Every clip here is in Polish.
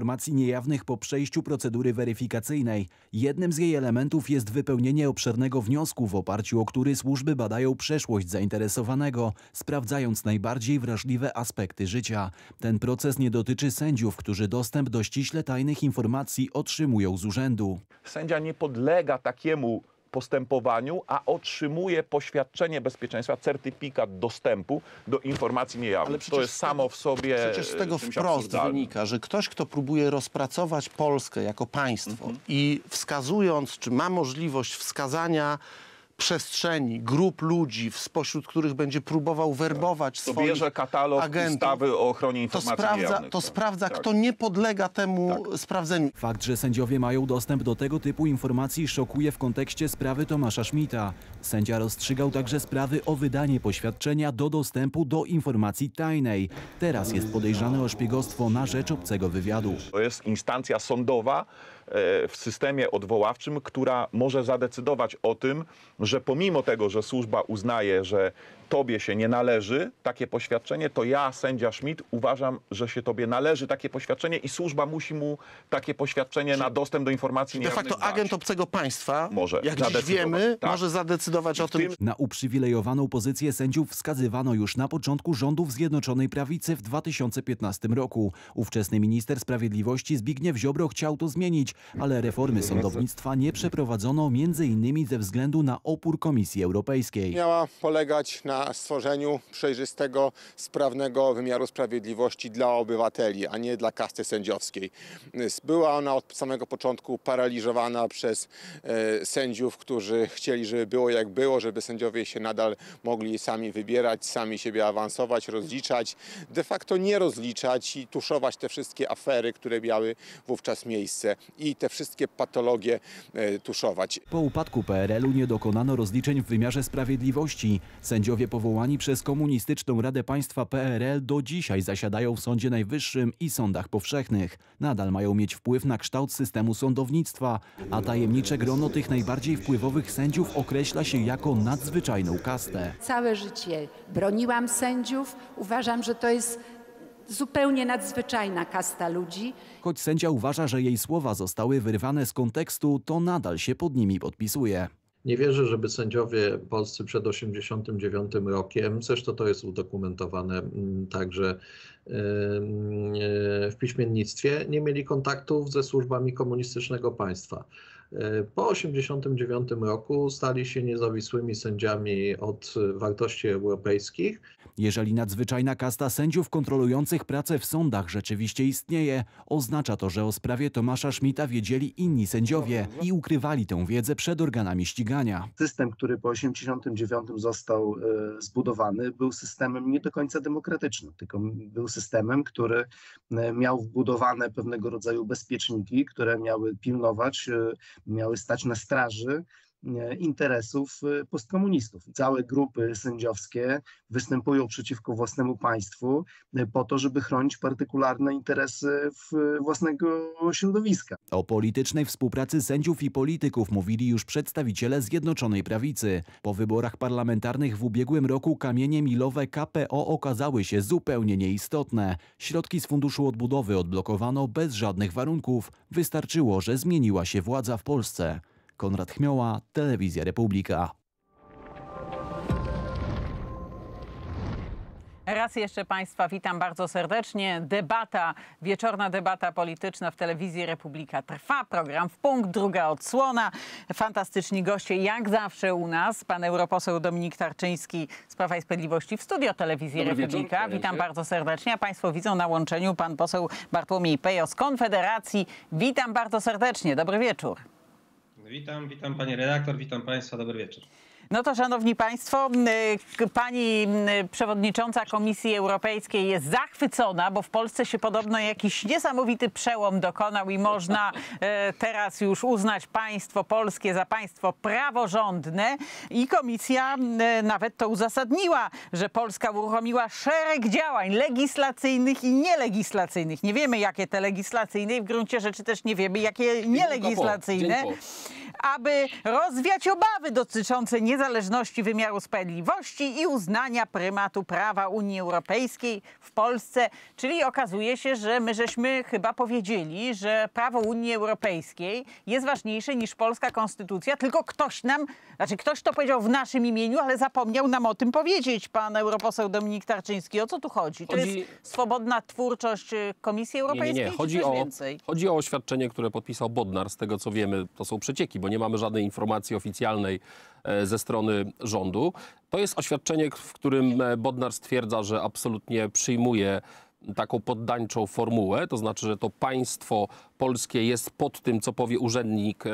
informacji niejawnych po przejściu procedury weryfikacyjnej. Jednym z jej elementów jest wypełnienie obszernego wniosku, w oparciu o który służby badają przeszłość zainteresowanego, sprawdzając najbardziej wrażliwe aspekty życia. Ten proces nie dotyczy sędziów, którzy dostęp do ściśle tajnych informacji otrzymują z urzędu. Sędzia nie podlega takiemu postępowaniu, a otrzymuje poświadczenie bezpieczeństwa, certyfikat dostępu do informacji niejawnych. Ale przecież to jest samo w sobie. Przecież z tego wprost wynika, że ktoś, kto próbuje rozpracować Polskę jako państwo i wskazując, czy ma możliwość wskazania przestrzeni, grup ludzi, spośród których będzie próbował werbować swoich agentów, katalog ustawy o ochronie informacji niejawnych. To sprawdza, kto nie podlega temu sprawdzeniu. Fakt, że sędziowie mają dostęp do tego typu informacji, szokuje w kontekście sprawy Tomasza Szmyta. Sędzia rozstrzygał także sprawy o wydanie poświadczenia do dostępu do informacji tajnej. Teraz jest podejrzany o szpiegostwo na rzecz obcego wywiadu. To jest instancja sądowa w systemie odwoławczym, która może zadecydować o tym, że pomimo tego, że służba uznaje, że tobie się nie należy takie poświadczenie, to ja, sędzia Szmydt, uważam, że się tobie należy takie poświadczenie i służba musi mu takie poświadczenie na dostęp do informacji niejawnych dać. De facto agent obcego państwa, może jak dziś wiemy, może zadecydować o tym. Na uprzywilejowaną pozycję sędziów wskazywano już na początku rządów Zjednoczonej Prawicy w 2015 roku. Ówczesny minister sprawiedliwości Zbigniew Ziobro chciał to zmienić, ale reformy sądownictwa nie przeprowadzono m.in. ze względu na opór Komisji Europejskiej. Miała polegać na stworzeniu przejrzystego, sprawnego wymiaru sprawiedliwości dla obywateli, a nie dla kasty sędziowskiej. Była ona od samego początku paraliżowana przez sędziów, którzy chcieli, żeby było jak było, żeby sędziowie się nadal mogli sami wybierać, sami siebie awansować, rozliczać, de facto nie rozliczać i tuszować te wszystkie afery, które miały wówczas miejsce i te wszystkie patologie tuszować. Po upadku PRL-u nie dokonano rozliczeń w wymiarze sprawiedliwości. Sędziowie powołani przez Komunistyczną Radę Państwa PRL do dzisiaj zasiadają w Sądzie Najwyższym i sądach powszechnych. Nadal mają mieć wpływ na kształt systemu sądownictwa, a tajemnicze grono tych najbardziej wpływowych sędziów określa się jako nadzwyczajną kastę. Całe życie broniłam sędziów. Uważam, że to jest zupełnie nadzwyczajna kasta ludzi. Choć sędzia uważa, że jej słowa zostały wyrwane z kontekstu, to nadal się pod nimi podpisuje. Nie wierzę, żeby sędziowie polscy przed 1989 rokiem, zresztą to jest udokumentowane także w piśmiennictwie, nie mieli kontaktów ze służbami komunistycznego państwa. Po 1989 roku stali się niezawisłymi sędziami od wartości europejskich. Jeżeli nadzwyczajna kasta sędziów kontrolujących pracę w sądach rzeczywiście istnieje, oznacza to, że o sprawie Tomasza Szmyta wiedzieli inni sędziowie i ukrywali tę wiedzę przed organami ścigania. System, który po 1989 został zbudowany, był systemem nie do końca demokratycznym, tylko był systemem, który miał wbudowane pewnego rodzaju bezpieczniki, które miały pilnować, miały stać na straży interesów postkomunistów. Całe grupy sędziowskie występują przeciwko własnemu państwu po to, żeby chronić partykularne interesy własnego środowiska. O politycznej współpracy sędziów i polityków mówili już przedstawiciele Zjednoczonej Prawicy. Po wyborach parlamentarnych w ubiegłym roku kamienie milowe KPO okazały się zupełnie nieistotne. Środki z Funduszu Odbudowy odblokowano bez żadnych warunków. Wystarczyło, że zmieniła się władza w Polsce. Konrad Chmioła, Telewizja Republika. Raz jeszcze Państwa witam bardzo serdecznie. Debata, wieczorna debata polityczna w Telewizji Republika trwa. Program w punkt, druga odsłona. Fantastyczni goście jak zawsze u nas. Pan europoseł Dominik Tarczyński z Prawa i Sprawiedliwości w studio Telewizji Republika. Witam bardzo serdecznie. A Państwo widzą na łączeniu pan poseł Bartłomiej Pejo z Konfederacji. Witam bardzo serdecznie. Dobry wieczór. Witam Pani redaktor, witam Państwa, dobry wieczór. No to szanowni Państwo, pani przewodnicząca Komisji Europejskiej jest zachwycona, bo w Polsce się podobno jakiś niesamowity przełom dokonał i można teraz już uznać państwo polskie za państwo praworządne i Komisja nawet to uzasadniła, że Polska uruchomiła szereg działań legislacyjnych i nielegislacyjnych. Nie wiemy jakie te legislacyjne i w gruncie rzeczy też nie wiemy jakie nielegislacyjne. aby rozwiać obawy dotyczące niezależności wymiaru sprawiedliwości i uznania prymatu prawa Unii Europejskiej w Polsce. Czyli okazuje się, że my żeśmy chyba powiedzieli, że prawo Unii Europejskiej jest ważniejsze niż polska konstytucja, tylko ktoś nam, znaczy ktoś to powiedział w naszym imieniu, ale zapomniał nam o tym powiedzieć, pan europoseł Dominik Tarczyński. O co tu chodzi? To jest swobodna twórczość Komisji Europejskiej? Nie. Chodzi o oświadczenie, które podpisał Bodnar. Z tego co wiemy, to są przecieki, bo nie mamy żadnej informacji oficjalnej ze strony rządu. To jest oświadczenie, w którym Bodnar stwierdza, że absolutnie przyjmuje taką poddańczą formułę, to znaczy, że to państwo polskie jest pod tym, co powie urzędnik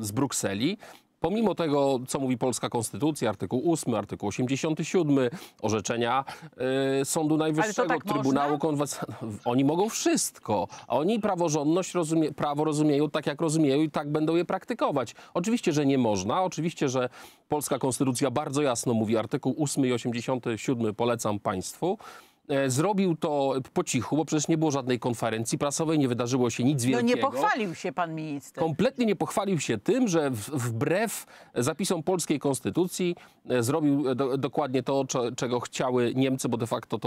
z Brukseli. Pomimo tego, co mówi polska konstytucja, artykuł 8, artykuł 87, orzeczenia Sądu Najwyższego, tak Trybunału Konstytucyjnego, oni mogą wszystko. Oni praworządność, prawo rozumieją tak, jak rozumieją i tak będą je praktykować. Oczywiście, że nie można, oczywiście, że polska konstytucja bardzo jasno mówi, artykuł 8 i 87 polecam państwu. Zrobił to po cichu, bo przecież nie było żadnej konferencji prasowej, nie wydarzyło się nic wielkiego. No nie pochwalił się pan minister. Kompletnie nie pochwalił się tym, że wbrew zapisom polskiej konstytucji zrobił dokładnie to, czego chciały Niemcy, bo de facto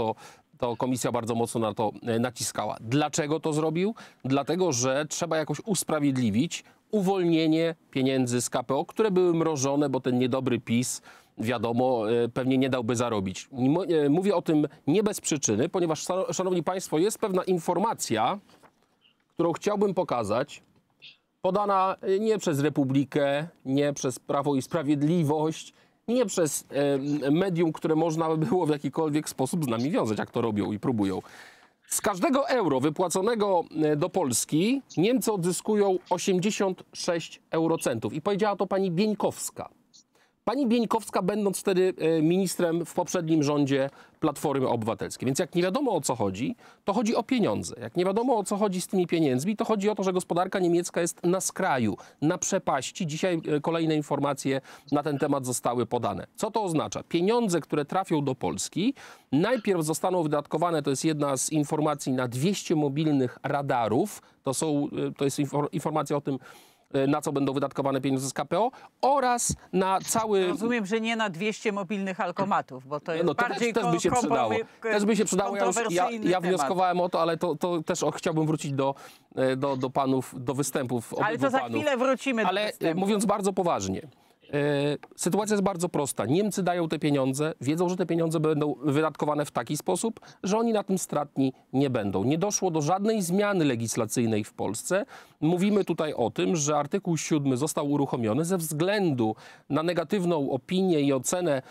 to komisja bardzo mocno na to naciskała. Dlaczego to zrobił? Dlatego, że trzeba jakoś usprawiedliwić uwolnienie pieniędzy z KPO, które były mrożone, bo ten niedobry PiS, wiadomo, pewnie nie dałby zarobić. Mówię o tym nie bez przyczyny, ponieważ, szanowni państwo, jest pewna informacja, którą chciałbym pokazać, podana nie przez Republikę, nie przez Prawo i Sprawiedliwość, nie przez medium, które można by było w jakikolwiek sposób z nami wiązać, jak to robią i próbują. Z każdego euro wypłaconego do Polski Niemcy odzyskują 86 eurocentów. I powiedziała to pani Bieńkowska. Pani Bieńkowska, będąc wtedy ministrem w poprzednim rządzie Platformy Obywatelskiej. Więc jak nie wiadomo, o co chodzi, to chodzi o pieniądze. Jak nie wiadomo, o co chodzi z tymi pieniędzmi, to chodzi o to, że gospodarka niemiecka jest na skraju, na przepaści. Dzisiaj kolejne informacje na ten temat zostały podane. Co to oznacza? Pieniądze, które trafią do Polski, najpierw zostaną wydatkowane, to jest jedna z informacji, na 200 mobilnych radarów. To jest informacja o tym, na co będą wydatkowane pieniądze z KPO oraz na cały... Rozumiem, że nie na 200 mobilnych alkomatów, bo to jest bardziej kontrowersyjny temat. Też by się przydało. Ja wnioskowałem o to, ale to też chciałbym wrócić do panów, do występów obydwu panów. Ale to za chwilę wrócimy do występu. Mówiąc bardzo poważnie, sytuacja jest bardzo prosta. Niemcy dają te pieniądze, wiedzą, że te pieniądze będą wydatkowane w taki sposób, że oni na tym stratni nie będą. Nie doszło do żadnej zmiany legislacyjnej w Polsce. Mówimy tutaj o tym, że artykuł 7 został uruchomiony ze względu na negatywną opinię i ocenę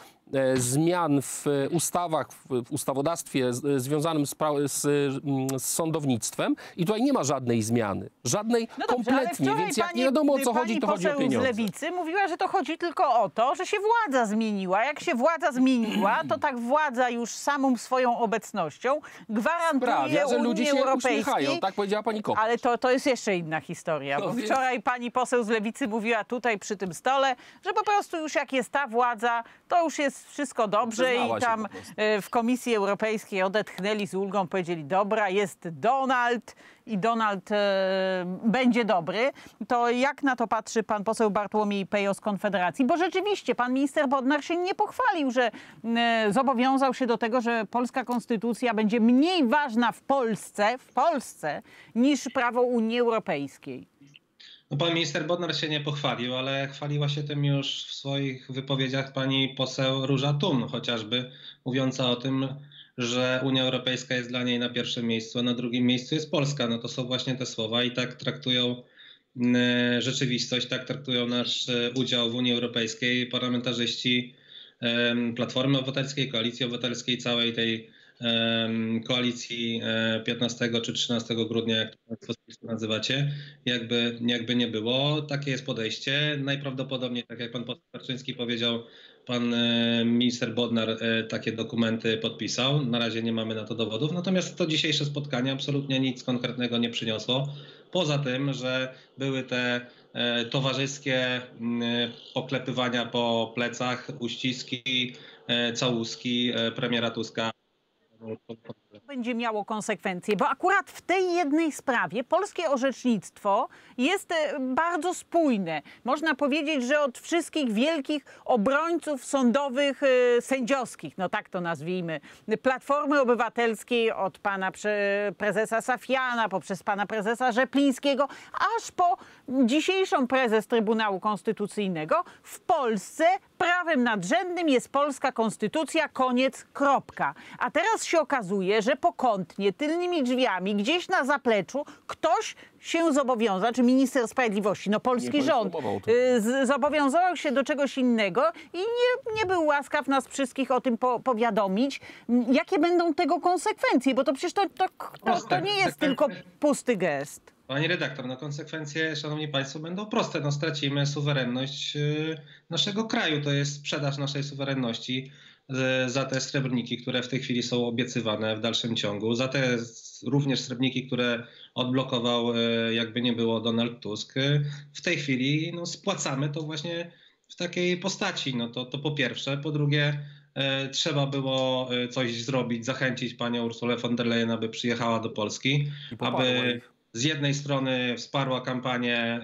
zmian w ustawach, w ustawodawstwie związanym z sądownictwem i tutaj nie ma żadnej zmiany, żadnej kompletnie, więc jak nie wiadomo, o co chodzi, to chodzi o pieniądze. Pani poseł z Lewicy mówiła, że to chodzi tylko o to, że się władza zmieniła. Jak się władza zmieniła, to tak władza już samą swoją obecnością gwarantuje sprawia, że ludzie się uśmiechają, tak powiedziała pani Kopacz. Ale to jest jeszcze inna historia, bo wczoraj pani poseł z Lewicy mówiła tutaj przy tym stole, że po prostu już jak jest ta władza, to już jest wszystko dobrze i tam w Komisji Europejskiej odetchnęli z ulgą, powiedzieli dobra, jest Donald i Donald będzie dobry. To jak na to patrzy pan poseł Bartłomiej Pejo z Konfederacji? Bo rzeczywiście pan minister Bodnar się nie pochwalił, że zobowiązał się do tego, że polska konstytucja będzie mniej ważna w Polsce niż prawo Unii Europejskiej. No, pan minister Bodnar się nie pochwalił, ale chwaliła się tym już w swoich wypowiedziach pani poseł Róża Thun, chociażby mówiąca o tym, że Unia Europejska jest dla niej na pierwszym miejscu, a na drugim miejscu jest Polska. No to są właśnie te słowa i tak traktują rzeczywistość, tak traktują nasz udział w Unii Europejskiej parlamentarzyści Platformy Obywatelskiej, Koalicji Obywatelskiej, całej tej koalicji 15 czy 13 grudnia, jak to państwo nazywacie, jakby nie było. Takie jest podejście. Najprawdopodobniej, tak jak pan poseł Tarczyński powiedział, pan minister Bodnar takie dokumenty podpisał. Na razie nie mamy na to dowodów. Natomiast to dzisiejsze spotkanie absolutnie nic konkretnego nie przyniosło. Poza tym, że były te towarzyskie poklepywania po plecach, uściski, całuski premiera Tuska. będzie miało konsekwencje, bo akurat w tej jednej sprawie polskie orzecznictwo jest bardzo spójne. Można powiedzieć, że od wszystkich wielkich obrońców sądowych, sędziowskich, no tak to nazwijmy, Platformy Obywatelskiej, od pana prezesa Safiana, poprzez pana prezesa Rzeplińskiego, aż po dzisiejszą prezes Trybunału Konstytucyjnego, w Polsce prawem nadrzędnym jest polska konstytucja, koniec, kropka. A teraz się okazuje, że pokątnie, tylnymi drzwiami, gdzieś na zapleczu ktoś się zobowiązał, czy minister sprawiedliwości, no polski rząd, zobowiązywał się do czegoś innego i nie był łaskaw nas wszystkich o tym powiadomić. Jakie będą tego konsekwencje? Bo to przecież to nie jest tylko pusty gest. Pani redaktor, no konsekwencje, szanowni państwo, będą proste. No stracimy suwerenność naszego kraju. To jest sprzedaż naszej suwerenności za te srebrniki, które w tej chwili są obiecywane w dalszym ciągu. Za te również srebrniki, które odblokował, jakby nie było, Donald Tusk. W tej chwili no, spłacamy to właśnie w takiej postaci. No to po pierwsze. Po drugie, trzeba było coś zrobić, zachęcić panią Ursulę von der Leyen, aby przyjechała do Polski, aby z jednej strony wsparła kampanię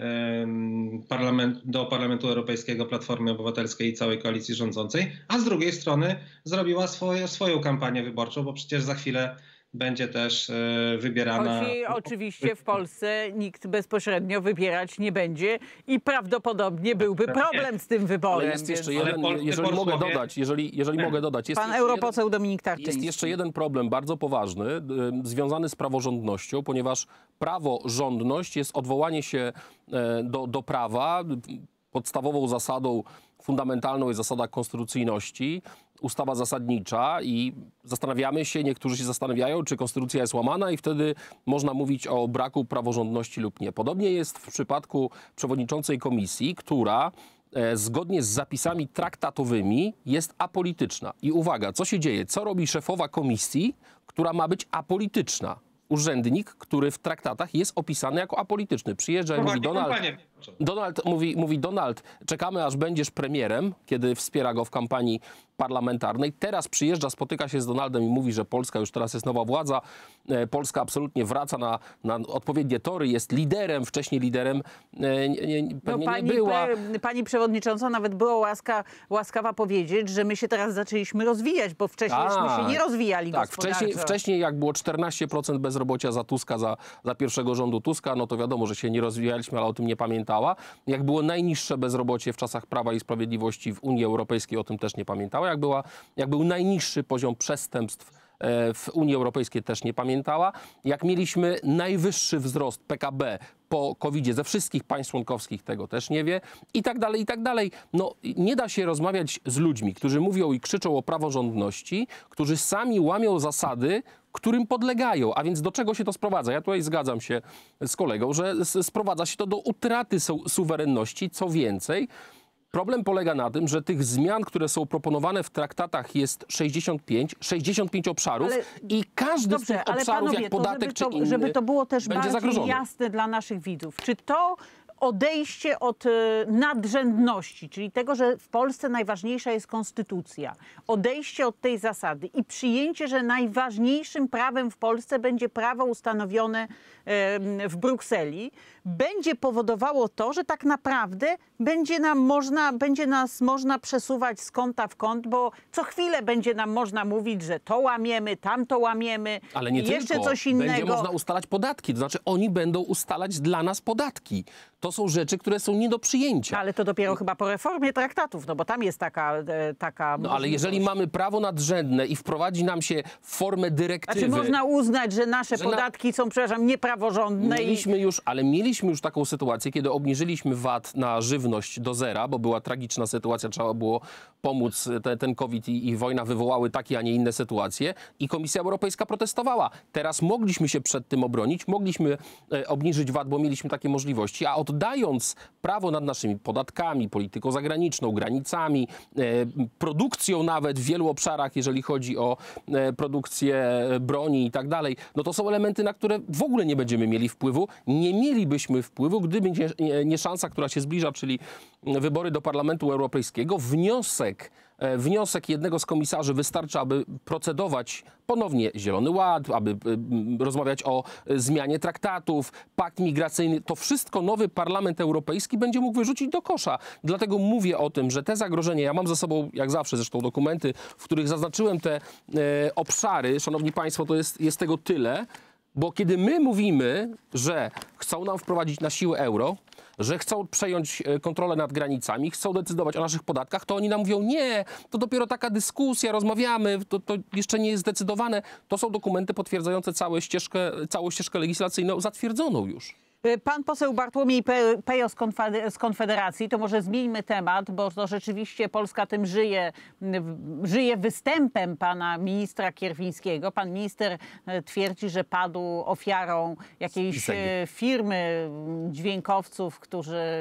do Parlamentu Europejskiego Platformy Obywatelskiej i całej koalicji rządzącej, a z drugiej strony zrobiła swoją kampanię wyborczą, bo przecież za chwilę będzie też wybierana. Choć oczywiście w Polsce nikt bezpośrednio wybierać nie będzie i prawdopodobnie byłby problem z tym wyborem. Ale jest jeszcze jeden, jeżeli mogę dodać. Jest pan europoseł Dominik Tarczyński. Jest jeszcze jeden problem bardzo poważny, związany z praworządnością, ponieważ praworządność jest odwołanie się do prawa. Podstawową zasadą fundamentalną jest zasada konstytucyjności, ustawa zasadnicza, i zastanawiamy się, niektórzy się zastanawiają, czy konstytucja jest łamana i wtedy można mówić o braku praworządności lub nie. Podobnie jest w przypadku przewodniczącej komisji, która zgodnie z zapisami traktatowymi jest apolityczna. I uwaga, co się dzieje? Co robi szefowa komisji, która ma być apolityczna? Urzędnik, który w traktatach jest opisany jako apolityczny. Przyjeżdża i mówi: Donald, czekamy, aż będziesz premierem, kiedy wspiera go w kampanii parlamentarnej. Teraz przyjeżdża, spotyka się z Donaldem i mówi, że Polska już teraz jest nowa władza. Polska absolutnie wraca na odpowiednie tory, jest liderem, wcześniej liderem pewnie pani nie była. Pani przewodnicząca nawet była łaskawa powiedzieć, że my się teraz zaczęliśmy rozwijać, bo wcześniejśmy się nie rozwijali gospodarczo. Wcześniej jak było 14% bezrobocia za Tuska, za pierwszego rządu Tuska, no to wiadomo, że się nie rozwijaliśmy, ale o tym nie pamiętała. Jak było najniższe bezrobocie w czasach Prawa i Sprawiedliwości w Unii Europejskiej, o tym też nie pamiętała. Jak był najniższy poziom przestępstw w Unii Europejskiej, też nie pamiętała. Jak mieliśmy najwyższy wzrost PKB po COVID-zie ze wszystkich państw członkowskich, tego też nie wie. I tak dalej, i tak dalej. No, nie da się rozmawiać z ludźmi, którzy mówią i krzyczą o praworządności, którzy sami łamią zasady, którym podlegają. A więc do czego się to sprowadza? Ja tutaj zgadzam się z kolegą, że sprowadza się to do utraty suwerenności. Co więcej, problem polega na tym, że tych zmian, które są proponowane w traktatach, jest 65 obszarów, ale i każdy z tych obszarów, panowie, jak podatek czy inny, żeby to było też bardziej zagrożone. Jasne dla naszych widzów. Czy to odejście od nadrzędności, czyli tego, że w Polsce najważniejsza jest konstytucja, odejście od tej zasady i przyjęcie, że najważniejszym prawem w Polsce będzie prawo ustanowione w Brukseli, będzie powodowało to, że tak naprawdę będzie nas można przesuwać z kąta w kąt, bo co chwilę będzie nam można mówić, że to łamiemy, tamto łamiemy, ale nie jeszcze tylko coś innego. Będzie można ustalać podatki, to znaczy oni będą ustalać dla nas podatki. To są rzeczy, które są nie do przyjęcia. Ale to dopiero chyba po reformie traktatów, no bo tam jest taka możliwość. Ale jeżeli mamy prawo nadrzędne i wprowadzi nam się formę dyrektywy... Znaczy można uznać, że nasze podatki są, przepraszam, niepraworządne. Mieliśmy już taką sytuację, kiedy obniżyliśmy VAT na żywność do zera, bo była tragiczna sytuacja, trzeba było pomóc, ten COVID i wojna wywołały takie, a nie inne sytuacje, i Komisja Europejska protestowała. Teraz mogliśmy się przed tym obronić, mogliśmy obniżyć VAT, bo mieliśmy takie możliwości, a oddając prawo nad naszymi podatkami, polityką zagraniczną, granicami, produkcją nawet w wielu obszarach, jeżeli chodzi o produkcję broni i tak dalej, no to są elementy, na które w ogóle nie będziemy mieli wpływu. Nie mielibyśmy wpływu, gdyby nie szansa, która się zbliża, czyli wybory do Parlamentu Europejskiego, wniosek wniosek jednego z komisarzy wystarczy, aby procedować ponownie Zielony Ład, aby rozmawiać o zmianie traktatów, pakt migracyjny, to wszystko nowy Parlament Europejski będzie mógł wyrzucić do kosza. Dlatego mówię o tym, że te zagrożenia, ja mam ze sobą jak zawsze zresztą dokumenty, w których zaznaczyłem te obszary, szanowni państwo, to jest tego tyle, bo kiedy my mówimy, że chcą nam wprowadzić na siłę euro, że chcą przejąć kontrolę nad granicami, chcą decydować o naszych podatkach, to oni nam mówią, nie, to dopiero taka dyskusja, rozmawiamy, to jeszcze nie jest zdecydowane. To są dokumenty potwierdzające całą ścieżkę legislacyjną zatwierdzoną już. Pan poseł Bartłomiej Pejo z Konfederacji, to może zmieńmy temat, bo to rzeczywiście Polska tym żyje występem pana ministra Kierwińskiego. Pan minister twierdzi, że padł ofiarą jakiejś firmy dźwiękowców,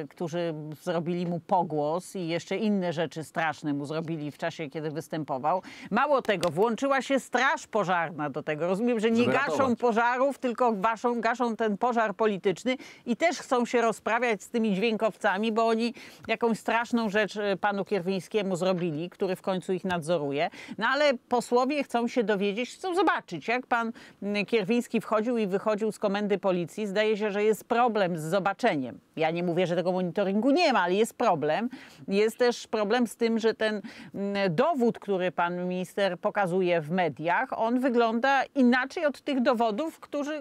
którzy zrobili mu pogłos i jeszcze inne rzeczy straszne mu zrobili w czasie, kiedy występował. Mało tego, włączyła się straż pożarna do tego. Rozumiem, że nie gaszą pożarów, tylko gaszą ten pożar polityczny. I też chcą się rozprawiać z tymi dźwiękowcami, bo oni jakąś straszną rzecz panu Kierwińskiemu zrobili, który w końcu ich nadzoruje. No ale posłowie chcą się dowiedzieć, chcą zobaczyć, jak pan Kierwiński wchodził i wychodził z komendy policji. Zdaje się, że jest problem z zobaczeniem. Ja nie mówię, że tego monitoringu nie ma, ale jest problem. Jest też problem z tym, że ten dowód, który pan minister pokazuje w mediach, on wygląda inaczej od tych dowodów,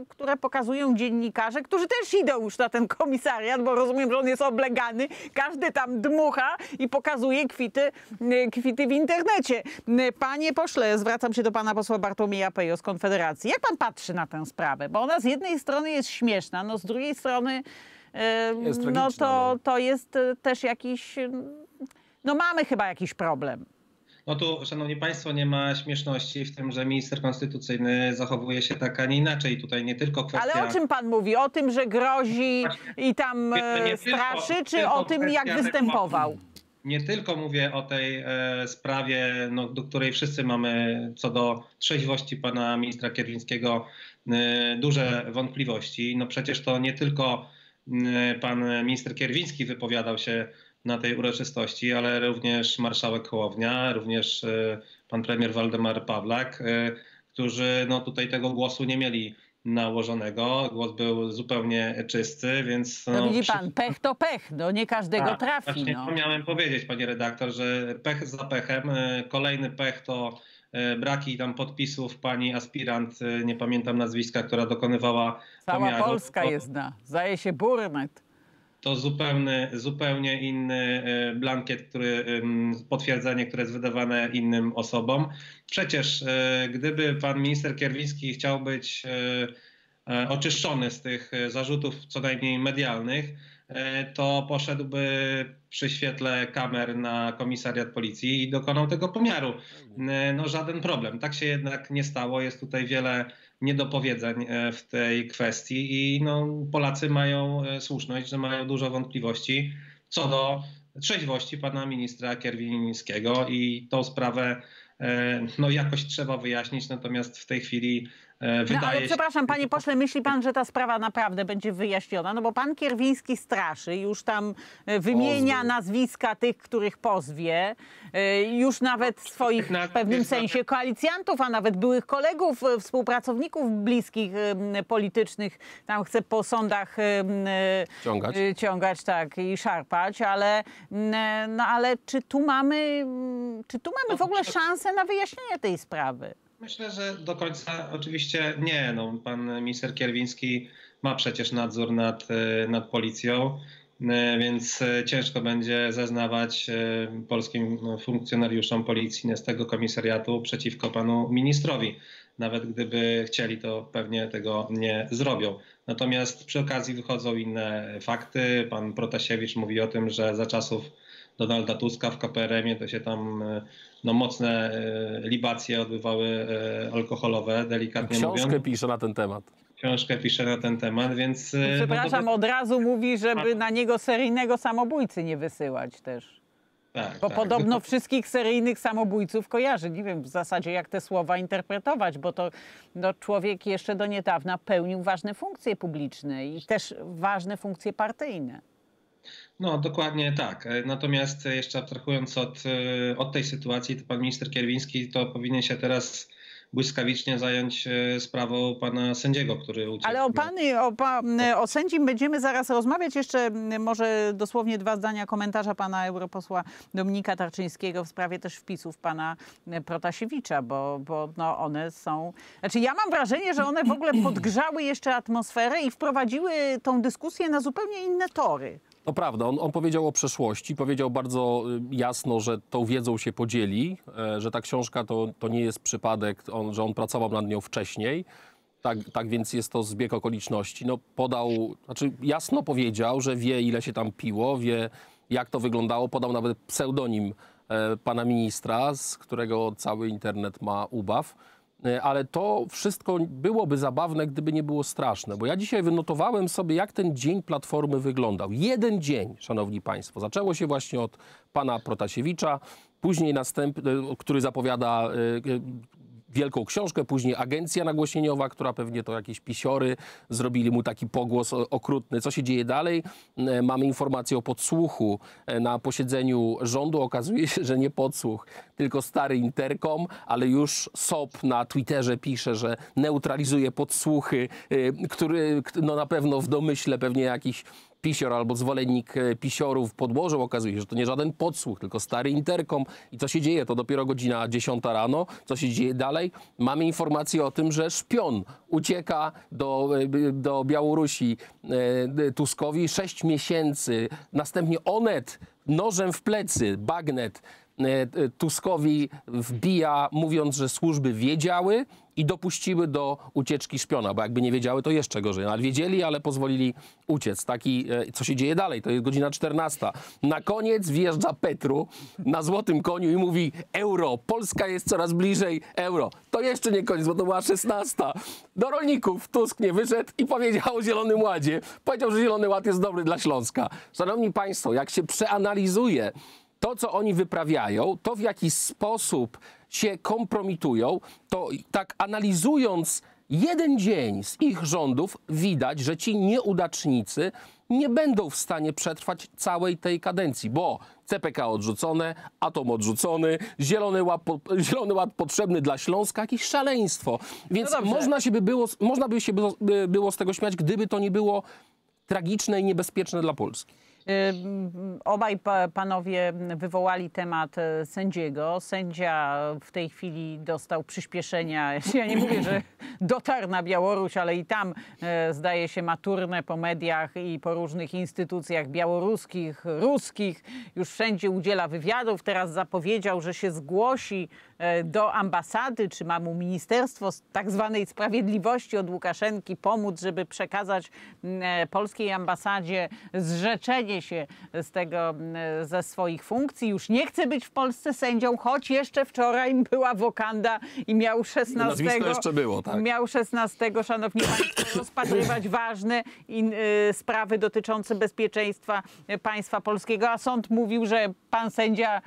które pokazują dziennikarze, którzy też idą już na ten komisariat, bo rozumiem, że on jest oblegany. Każdy tam dmucha i pokazuje kwity w internecie. Panie pośle, zwracam się do pana posła Bartłomieja Pejo z Konfederacji. Jak pan patrzy na tę sprawę? Bo ona z jednej strony jest śmieszna, no z drugiej strony jest tragiczna, to jest też jakiś... No mamy chyba jakiś problem. No tu, szanowni państwo, nie ma śmieszności w tym, że minister konstytucyjny zachowuje się tak, a nie inaczej. Tutaj nie tylko kwestia... Ale o czym pan mówi? O tym, że grozi i tam straszy, czy o tym, jak występował? Nie tylko mówię o tej sprawie, do której wszyscy mamy co do trzeźwości pana ministra Kierwińskiego duże wątpliwości. No przecież to nie tylko pan minister Kierwiński wypowiadał się na tej uroczystości, ale również marszałek Hołownia, również pan premier Waldemar Pawlak, którzy no, tutaj tego głosu nie mieli nałożonego. Głos był zupełnie czysty, więc... No, widzi pan, pech to pech, no nie każdego trafi. Właśnie to miałem powiedzieć, panie redaktor, że pech za pechem. Kolejny pech to braki tam podpisów pani aspirant, nie pamiętam nazwiska, która dokonywała pomiaru. Cała Polska jest zna, zdaje się burmistrz. To zupełnie inny blankiet, potwierdzenie, które jest wydawane innym osobom. Przecież gdyby pan minister Kierwiński chciał być oczyszczony z tych zarzutów, co najmniej medialnych, to poszedłby przy świetle kamer na komisariat policji i dokonał tego pomiaru. No żaden problem. Tak się jednak nie stało. Jest tutaj wiele niedopowiedzeń w tej kwestii i no, Polacy mają słuszność, że mają dużo wątpliwości co do trzeźwości pana ministra Kierwińskiego i tą sprawę no, jakoś trzeba wyjaśnić, natomiast w tej chwili wydaje się... Przepraszam, panie pośle, myśli pan, że ta sprawa naprawdę będzie wyjaśniona? No bo pan Kierwiński straszy, już tam wymienia nazwiska tych, których pozwie, już nawet swoich w pewnym sensie koalicjantów, a nawet byłych kolegów, współpracowników bliskich politycznych, tam chce po sądach ciągać tak, i szarpać, ale, no, ale czy tu mamy w ogóle szansę na wyjaśnienie tej sprawy? Myślę, że do końca oczywiście nie. No, pan minister Kierwiński ma przecież nadzór nad policją, więc ciężko będzie zeznawać polskim funkcjonariuszom policji z tego komisariatu przeciwko panu ministrowi. Nawet gdyby chcieli, to pewnie tego nie zrobią. Natomiast przy okazji wychodzą inne fakty. Pan Protasiewicz mówi o tym, że za czasów Donalda Tuska w KPRM-ie to się tam no, mocne libacje odbywały alkoholowe, delikatnie mówiąc. Książkę pisze na ten temat. Książkę pisze na ten temat, więc... Przepraszam, no, od razu mówi, żeby na niego seryjnego samobójcy nie wysyłać też. Tak, bo tak. Podobno wszystkich seryjnych samobójców kojarzy. Nie wiem w zasadzie, jak te słowa interpretować, bo to no, człowiek jeszcze do niedawna pełnił ważne funkcje publiczne i też ważne funkcje partyjne. No, dokładnie tak. Natomiast jeszcze abstrahując od tej sytuacji, to pan minister Kierwiński to powinien się teraz błyskawicznie zająć sprawą pana sędziego, który uciekł. Ale o sędzim będziemy zaraz rozmawiać. Jeszcze może dosłownie dwa zdania komentarza pana europosła Dominika Tarczyńskiego w sprawie też wpisów pana Protasiewicza, bo no one są... Znaczy ja mam wrażenie, że one w ogóle podgrzały jeszcze atmosferę i wprowadziły tą dyskusję na zupełnie inne tory. To prawda, on powiedział o przeszłości, powiedział bardzo jasno, że tą wiedzą się podzieli, że ta książka to nie jest przypadek, że on pracował nad nią wcześniej, tak więc jest to zbieg okoliczności. No, jasno powiedział, że wie, ile się tam piło, wie, jak to wyglądało, podał nawet pseudonim pana ministra, z którego cały internet ma ubaw. Ale to wszystko byłoby zabawne, gdyby nie było straszne. Bo ja dzisiaj wynotowałem sobie, jak ten dzień Platformy wyglądał. Jeden dzień, szanowni państwo. Zaczęło się właśnie od pana Protasiewicza, później który zapowiada wielką książkę, później agencja nagłośnieniowa, która pewnie to jakieś pisiory zrobili mu taki pogłos okrutny. Co się dzieje dalej? Mamy informację o podsłuchu na posiedzeniu rządu. Okazuje się, że nie podsłuch, tylko stary interkom, ale już SOP na Twitterze pisze, że neutralizuje podsłuchy, który no na pewno w domyśle pewnie jakiś pisior albo zwolennik pisiorów podłożył. Okazuje się, że to nie żaden podsłuch, tylko stary interkom. I co się dzieje? To dopiero godzina 10 rano. Co się dzieje dalej? Mamy informację o tym, że szpion ucieka do Białorusi Tuskowi. 6 miesięcy. Następnie Onet nożem w plecy, bagnet Tuskowi wbija, mówiąc, że służby wiedziały i dopuściły do ucieczki szpiona, bo jakby nie wiedziały, to jeszcze gorzej. No, ale wiedzieli, ale pozwolili uciec. Co się dzieje dalej? To jest godzina 14. Na koniec wjeżdża Petru na złotym koniu i mówi: euro, Polska jest coraz bliżej euro. To jeszcze nie koniec, bo to była 16. Do rolników Tusk nie wyszedł i powiedział o Zielonym Ładzie. Powiedział, że Zielony Ład jest dobry dla Śląska. Szanowni państwo, jak się przeanalizuje to, co oni wyprawiają, to w jaki sposób się kompromitują, to tak analizując jeden dzień z ich rządów, widać, że ci nieudacznicy nie będą w stanie przetrwać całej tej kadencji, bo CPK odrzucone, Atom odrzucony, Zielony Ład potrzebny dla Śląska, jakieś szaleństwo. Więc no można by się było z tego śmiać, gdyby to nie było tragiczne i niebezpieczne dla Polski. Obaj panowie wywołali temat sędziego. Sędzia w tej chwili dostał przyspieszenia. Ja nie mówię, że dotarł na Białoruś, ale i tam zdaje się ma tournée po mediach i po różnych instytucjach białoruskich, ruskich. Już wszędzie udziela wywiadów. Teraz zapowiedział, że się zgłosi do ambasady, czy ma mu ministerstwo tak zwanej sprawiedliwości od Łukaszenki pomóc, żeby przekazać polskiej ambasadzie zrzeczenie się ze swoich funkcji. Już nie chce być w Polsce sędzią, choć jeszcze wczoraj była wokanda i miał 16. Jeszcze było, tak. Miał 16, szanowni państwo, rozpatrywać ważne sprawy dotyczące bezpieczeństwa państwa polskiego, a sąd mówił, że pan sędzia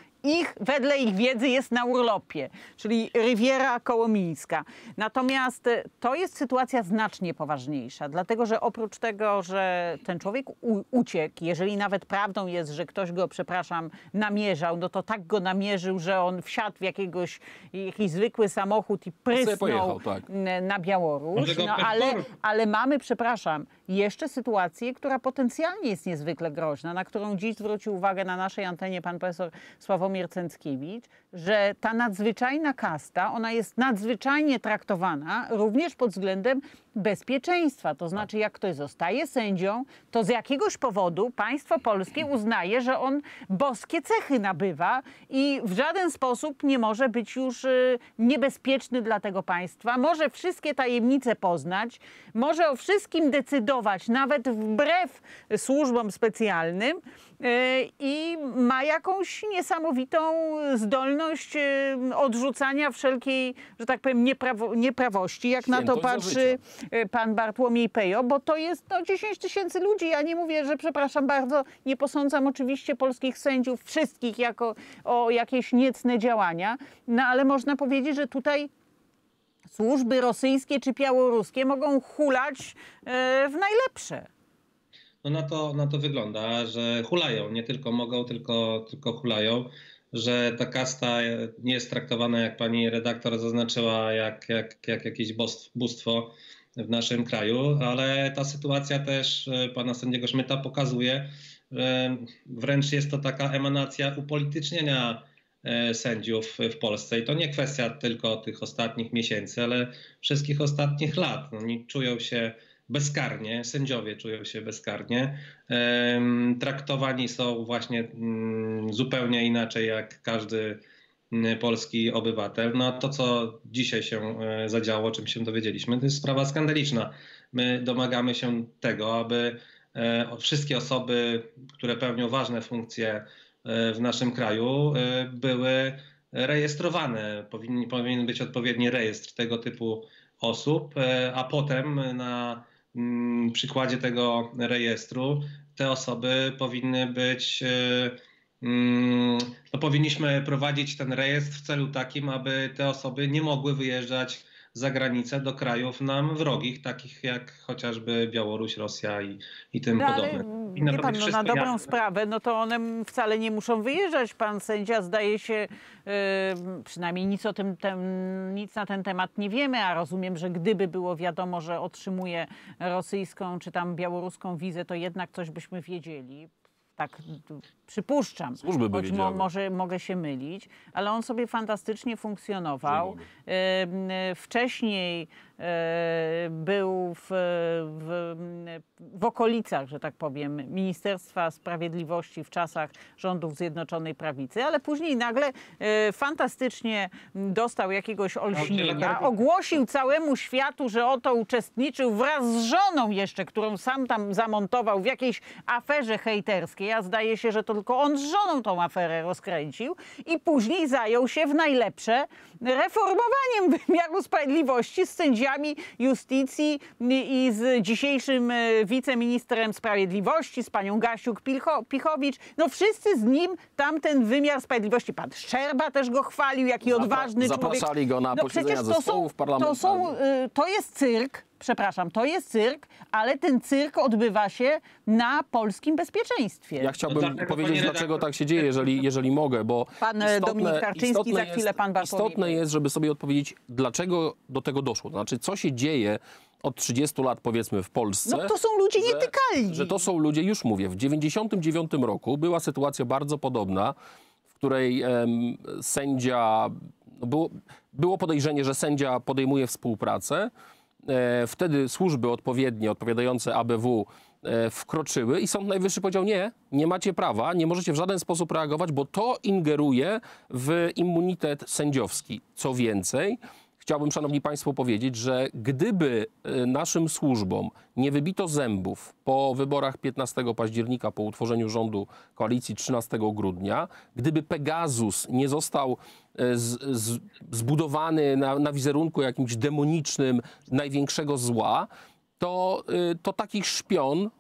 wedle ich wiedzy jest na urlopie, czyli Riviera Kołomińska. Natomiast to jest sytuacja znacznie poważniejsza, dlatego że oprócz tego, że ten człowiek uciekł, jeżeli nawet prawdą jest, że ktoś go, przepraszam, namierzał, no to tak go namierzył, że on wsiadł w jakiś zwykły samochód i prysnął pojechał, tak, na Białoruś. No, ale mamy, przepraszam, jeszcze sytuację, która potencjalnie jest niezwykle groźna, na którą dziś zwrócił uwagę na naszej antenie pan profesor Sławomir Cenckiewicz, że ta nadzwyczajna kasta, ona jest nadzwyczajnie traktowana również pod względem bezpieczeństwa. To znaczy, jak ktoś zostaje sędzią, to z jakiegoś powodu państwo polskie uznaje, że on boskie cechy nabywa i w żaden sposób nie może być już niebezpieczny dla tego państwa. Może wszystkie tajemnice poznać, może o wszystkim decydować, nawet wbrew służbom specjalnym, i ma jakąś niesamowitą zdolność odrzucania wszelkiej, że tak powiem, nieprawości, jak na to patrzy pan Bartłomiej Pejo, bo to jest 10 000 ludzi. Ja nie mówię, że, przepraszam bardzo, nie posądzam oczywiście polskich sędziów wszystkich jako o jakieś niecne działania, no ale można powiedzieć, że tutaj służby rosyjskie czy białoruskie mogą hulać w najlepsze. no na to wygląda, że hulają, nie tylko mogą, tylko hulają, że ta kasta nie jest traktowana, jak pani redaktor zaznaczyła, jak jakieś bóstwo w naszym kraju, ale ta sytuacja też pana sędziego Szmyta pokazuje, że wręcz jest to taka emanacja upolitycznienia sędziów w Polsce. I to nie kwestia tylko tych ostatnich miesięcy, ale wszystkich ostatnich lat. Oni czują się bezkarnie, sędziowie czują się bezkarnie. Traktowani są właśnie zupełnie inaczej jak każdy polski obywatel. No to, co dzisiaj się zadziało, o czym się dowiedzieliśmy, to jest sprawa skandaliczna. My domagamy się tego, aby wszystkie osoby, które pełnią ważne funkcje w naszym kraju, były rejestrowane. Powinien być odpowiedni rejestr tego typu osób, a potem na przykładzie tego rejestru te osoby powinny być... No, powinniśmy prowadzić ten rejestr w celu takim, aby te osoby nie mogły wyjeżdżać za granicę do krajów nam wrogich, takich jak chociażby Białoruś, Rosja i tym podobne. Wie pan, no na dobrą sprawę, no to one wcale nie muszą wyjeżdżać. Pan sędzia, zdaje się, przynajmniej nic na ten temat nie wiemy, a rozumiem, że gdyby było wiadomo, że otrzymuje rosyjską czy tam białoruską wizę, to jednak coś byśmy wiedzieli. Tak, przypuszczam, choć może mogę się mylić, ale on sobie fantastycznie funkcjonował. Wcześniej był w okolicach, że tak powiem, Ministerstwa Sprawiedliwości w czasach rządów Zjednoczonej Prawicy, ale później nagle fantastycznie dostał jakiegoś olśnienia, ogłosił całemu światu, że oto uczestniczył wraz z żoną jeszcze, którą sam tam zamontował w jakiejś aferze hejterskiej, a zdaje się, że to tylko on z żoną tą aferę rozkręcił i później zajął się w najlepsze reformowaniem wymiaru sprawiedliwości z sędziami justycji i z dzisiejszym wiceministrem sprawiedliwości, z panią Gasiuk-Pihowicz. No wszyscy z nim tamten wymiar sprawiedliwości. Pan Szczerba też go chwalił, jaki odważny człowiek. Zapraszali go na posiedzenia zespołów parlamentarnych. To jest cyrk. Przepraszam, to jest cyrk, ale ten cyrk odbywa się na polskim bezpieczeństwie. Ja chciałbym powiedzieć, dlaczego tak się dzieje, jeżeli mogę, bo pan Dominik Tarczyński, za chwilę pan Bartłomiej. Istotne jest, żeby sobie odpowiedzieć, dlaczego do tego doszło. To znaczy, co się dzieje od 30 lat, powiedzmy, w Polsce. No to są ludzie nietykalni. Że to są ludzie, już mówię, w 1999 roku była sytuacja bardzo podobna, w której sędzia... Było podejrzenie, że sędzia podejmuje współpracę. Wtedy służby odpowiadające ABW wkroczyły i Sąd Najwyższy powiedział: nie, nie macie prawa, nie możecie w żaden sposób reagować, bo to ingeruje w immunitet sędziowski. Co więcej, chciałbym, szanowni państwo, powiedzieć, że gdyby naszym służbom nie wybito zębów po wyborach 15 października, po utworzeniu rządu koalicji 13 grudnia, gdyby Pegasus nie został zbudowany na wizerunku jakimś demonicznym największego zła, to takich szpion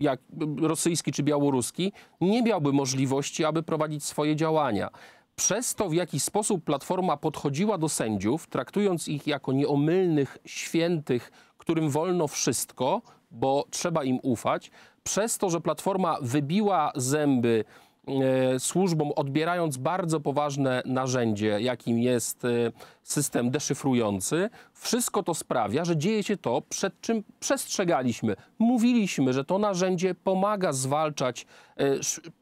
jak rosyjski czy białoruski nie miałby możliwości, aby prowadzić swoje działania. Przez to, w jaki sposób Platforma podchodziła do sędziów, traktując ich jako nieomylnych, świętych, którym wolno wszystko, bo trzeba im ufać, przez to, że Platforma wybiła zęby służbom, odbierając bardzo poważne narzędzie, jakim jest system deszyfrujący, wszystko to sprawia, że dzieje się to, przed czym przestrzegaliśmy. Mówiliśmy, że to narzędzie pomaga zwalczać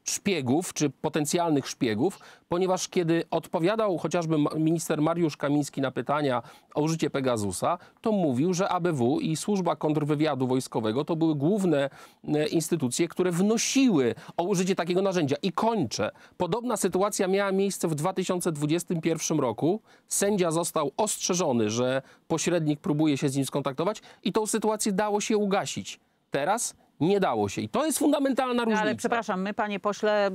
szpiegów czy potencjalnych szpiegów, ponieważ kiedy odpowiadał chociażby minister Mariusz Kamiński na pytania o użycie Pegasusa, to mówił, że ABW i Służba Kontrwywiadu Wojskowego to były główne instytucje, które wnosiły o użycie takiego narzędzia. I kończę. Podobna sytuacja miała miejsce w 2021 roku. Sędzia został ostrzeżony, że pośrednik próbuje się z nim skontaktować i tą sytuację dało się ugasić. Teraz nie dało się. I to jest fundamentalna różnica. Ale przepraszam, my, panie pośle,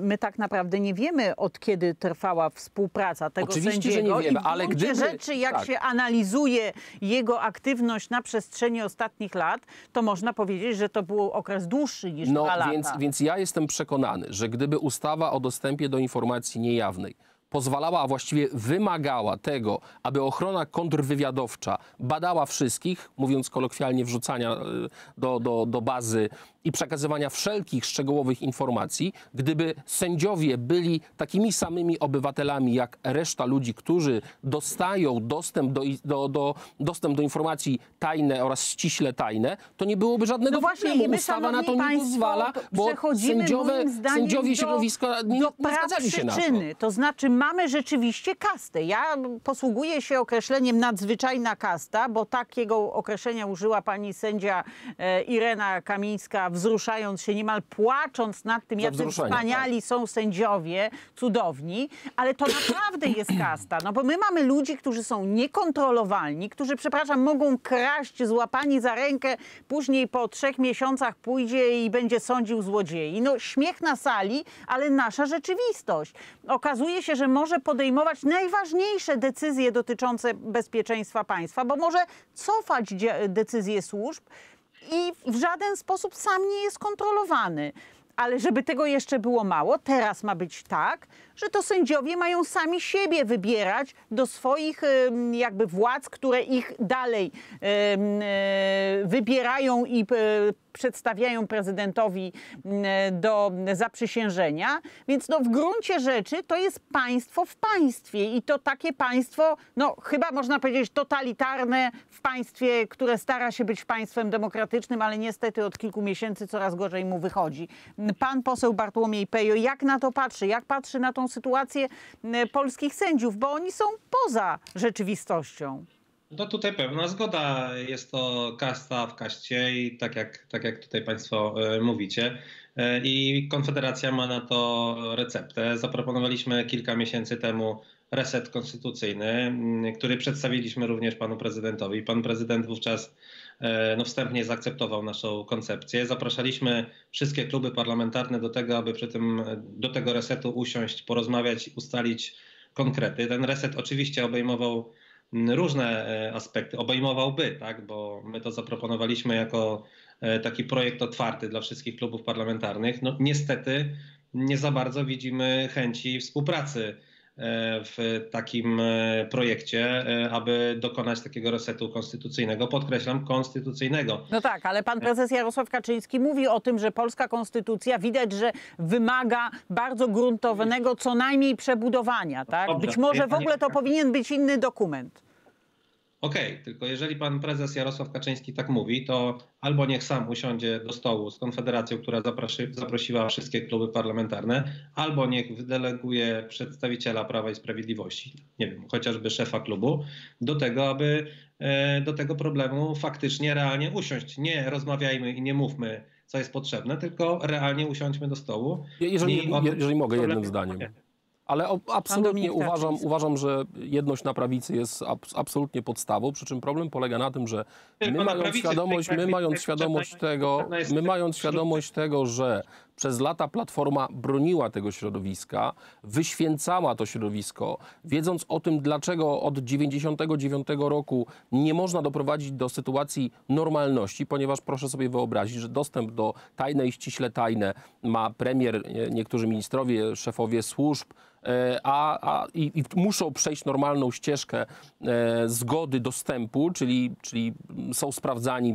my tak naprawdę nie wiemy, od kiedy trwała współpraca tego sędziego. Że nie wiemy, ale gdyby... rzeczy, jak się analizuje jego aktywność na przestrzeni ostatnich lat, to można powiedzieć, że to był okres dłuższy niż 2 lata. Więc ja jestem przekonany, że gdyby ustawa o dostępie do informacji niejawnej pozwalała, a właściwie wymagała tego, aby ochrona kontrwywiadowcza badała wszystkich, mówiąc kolokwialnie, wrzucania do bazy i przekazywania wszelkich szczegółowych informacji, gdyby sędziowie byli takimi samymi obywatelami jak reszta ludzi, którzy dostają dostęp do informacji tajne oraz ściśle tajne, to nie byłoby żadnego problemu. Ustawa na to nie pozwala, bo sędziowie środowiska nie zgadzali się na to. To znaczy mamy rzeczywiście kastę. Ja posługuję się określeniem nadzwyczajna kasta, bo takiego określenia użyła pani sędzia Irena Kamińska, wzruszając się niemal, płacząc nad tym, jacy wspaniali są sędziowie, cudowni, ale to naprawdę jest kasta, no bo my mamy ludzi, którzy są niekontrolowalni, którzy, przepraszam, mogą kraść, złapani za rękę, później po 3 miesiącach pójdzie i będzie sądził złodziei. No śmiech na sali, ale nasza rzeczywistość. Okazuje się, że może podejmować najważniejsze decyzje dotyczące bezpieczeństwa państwa, bo może cofać decyzje służb i w żaden sposób sam nie jest kontrolowany. Ale żeby tego jeszcze było mało, teraz ma być tak, że to sędziowie mają sami siebie wybierać do swoich jakby władz, które ich dalej wybierają i przedstawiają prezydentowi do zaprzysiężenia. Więc no, w gruncie rzeczy to jest państwo w państwie i to takie państwo, no chyba można powiedzieć totalitarne, w państwie, które stara się być państwem demokratycznym, ale niestety od kilku miesięcy coraz gorzej mu wychodzi. Pan poseł Bartłomiej Pejo, jak na to patrzy? Jak patrzy na tą sytuację polskich sędziów? Bo oni są poza rzeczywistością. No tutaj pewna zgoda. Jest to kasta w kaście i tak jak tutaj państwo mówicie. I Konfederacja ma na to receptę. Zaproponowaliśmy kilka miesięcy temu reset konstytucyjny, który przedstawiliśmy również panu prezydentowi. Pan prezydent wówczas no, wstępnie zaakceptował naszą koncepcję. Zapraszaliśmy wszystkie kluby parlamentarne do tego, aby przy tym do tego resetu usiąść, porozmawiać, ustalić konkrety. Ten reset oczywiście obejmował różne aspekty, obejmowałby, tak, bo my to zaproponowaliśmy jako taki projekt otwarty dla wszystkich klubów parlamentarnych. No, niestety nie za bardzo widzimy chęci współpracy w takim projekcie, aby dokonać takiego resetu konstytucyjnego. Podkreślam, konstytucyjnego. No tak, ale pan prezes Jarosław Kaczyński mówi o tym, że polska konstytucja widać, że wymaga bardzo gruntownego co najmniej przebudowania. Tak? Dobrze, być może w ogóle to powinien być inny dokument. Okej, tylko jeżeli pan prezes Jarosław Kaczyński tak mówi, to albo niech sam usiądzie do stołu z Konfederacją, która zaprosiła wszystkie kluby parlamentarne, albo niech wydeleguje przedstawiciela Prawa i Sprawiedliwości, nie wiem, chociażby szefa klubu, do tego, aby do tego problemu faktycznie, realnie usiąść. Nie rozmawiajmy i nie mówmy, co jest potrzebne, tylko realnie usiądźmy do stołu. Jeżeli mogę jednym zdaniem. Ale absolutnie uważam, że jedność na prawicy jest absolutnie podstawą, przy czym problem polega na tym, że my mając świadomość tego, że przez lata Platforma broniła tego środowiska, wyświęcała to środowisko, wiedząc o tym, dlaczego od 1999 roku nie można doprowadzić do sytuacji normalności, ponieważ proszę sobie wyobrazić, że dostęp do tajne i ściśle tajne ma premier, niektórzy ministrowie, szefowie służb, i muszą przejść normalną ścieżkę zgody dostępu, czyli są sprawdzani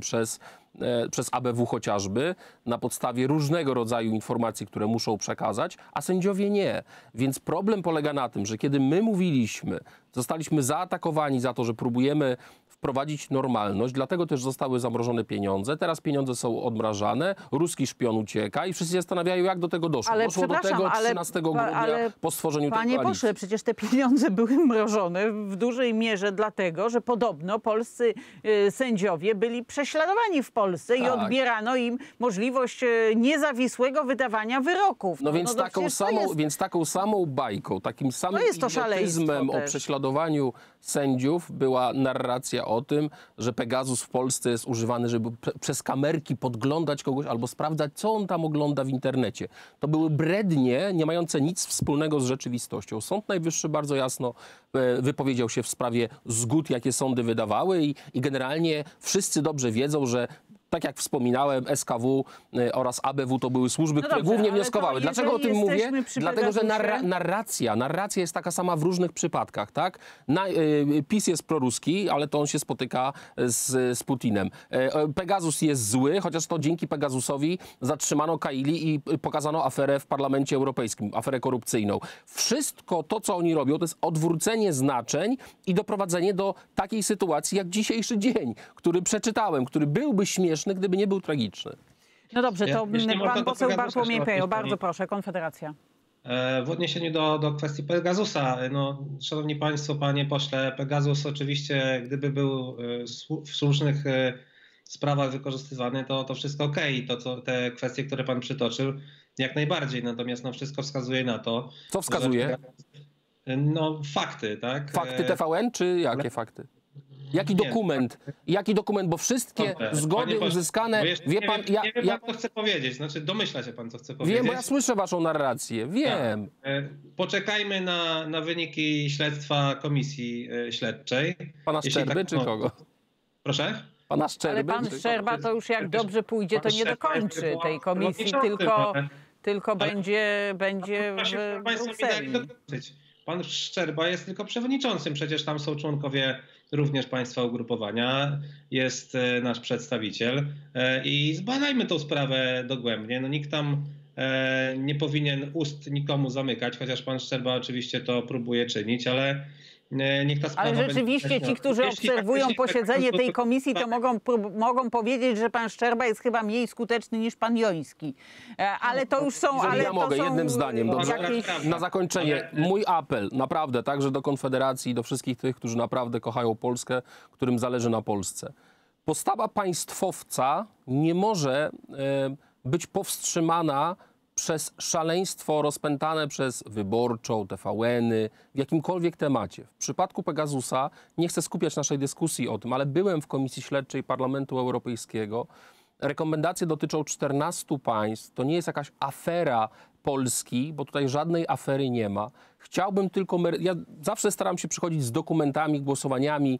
przez ABW chociażby na podstawie różnego rodzaju informacji, które muszą przekazać, a sędziowie nie. Więc problem polega na tym, że kiedy my mówiliśmy, zostaliśmy zaatakowani za to, że próbujemy wprowadzić normalność, dlatego też zostały zamrożone pieniądze. Teraz pieniądze są odmrażane, ruski szpion ucieka i wszyscy się zastanawiają, jak do tego doszło. Ale doszło do tego 13 grudnia po stworzeniu tej koalicji. Panie pośle, przecież te pieniądze były mrożone w dużej mierze dlatego, że podobno polscy sędziowie byli prześladowani w Polsce i odbierano im możliwość niezawisłego wydawania wyroków. No więc taką samą bajką, takim samym idiotyzmem o prześladowaniu sędziów była narracja o tym, że Pegasus w Polsce jest używany, żeby przez kamerki podglądać kogoś albo sprawdzać, co on tam ogląda w internecie. To były brednie, nie mające nic wspólnego z rzeczywistością. Sąd Najwyższy bardzo jasno wypowiedział się w sprawie zgód, jakie sądy wydawały i generalnie wszyscy dobrze wiedzą, że tak jak wspominałem, SKW oraz ABW to były służby, które głównie wnioskowały. Dlaczego o tym mówię? Dlatego, że narracja jest taka sama w różnych przypadkach, tak? PiS jest proruski, ale to on się spotyka z Putinem. Pegasus jest zły, chociaż to dzięki Pegasusowi zatrzymano Kaili i pokazano aferę w Parlamencie Europejskim, aferę korupcyjną. Wszystko to, co oni robią, to jest odwrócenie znaczeń i doprowadzenie do takiej sytuacji, jak dzisiejszy dzień, który przeczytałem, który byłby śmieszny, gdyby nie był tragiczny. No dobrze, to pan poseł Bartłomiej Pejo, bardzo proszę, Konfederacja. W odniesieniu do kwestii Pegasusa, no, szanowni państwo, panie pośle, Pegasus oczywiście, gdyby był w słusznych sprawach wykorzystywany, to wszystko okej. Te kwestie, które pan przytoczył, jak najbardziej. Natomiast no, wszystko wskazuje na to. Co wskazuje? No fakty, tak? Fakty TVN czy jakie fakty? Jaki dokument? Jaki dokument? Bo wszystkie zgody uzyskane... Wie pan, co chcę powiedzieć. Znaczy, domyśla się pan, co chcę powiedzieć. Wiem, bo ja słyszę waszą narrację. Wiem. Tak. Poczekajmy na wyniki śledztwa komisji śledczej. Pana Szczerby tak, czy kogo? Proszę? Pana Szczerby. Ale pan Szczerba to już jak dobrze pójdzie, to nie dokończy tej komisji, tylko będzie w Brukseli. Pan Szczerba jest tylko przewodniczącym, przecież tam są członkowie również państwa ugrupowania, jest nasz przedstawiciel i zbadajmy tą sprawę dogłębnie. No, nikt tam nie powinien ust nikomu zamykać, chociaż pan Szczerba oczywiście to próbuje czynić, ale... Niech ta sprawa ale rzeczywiście będzie... ci, którzy obserwują posiedzenie tej komisji, to mogą powiedzieć, że pan Szczerba jest chyba mniej skuteczny niż pan Joński. Ale to już są... Ale ja mogę jednym zdaniem, dobrze? Jakieś... Na zakończenie, mój apel naprawdę także do Konfederacji, do wszystkich tych, którzy naprawdę kochają Polskę, którym zależy na Polsce. Postawa państwowca nie może być powstrzymana przez szaleństwo rozpętane przez Wyborczą, TVN-y, w jakimkolwiek temacie. W przypadku Pegasusa, nie chcę skupiać naszej dyskusji o tym, ale byłem w Komisji Śledczej Parlamentu Europejskiego. Rekomendacje dotyczą 14 państw. To nie jest jakaś afera Polski, bo tutaj żadnej afery nie ma. Chciałbym tylko... Ja zawsze staram się przychodzić z dokumentami, głosowaniami,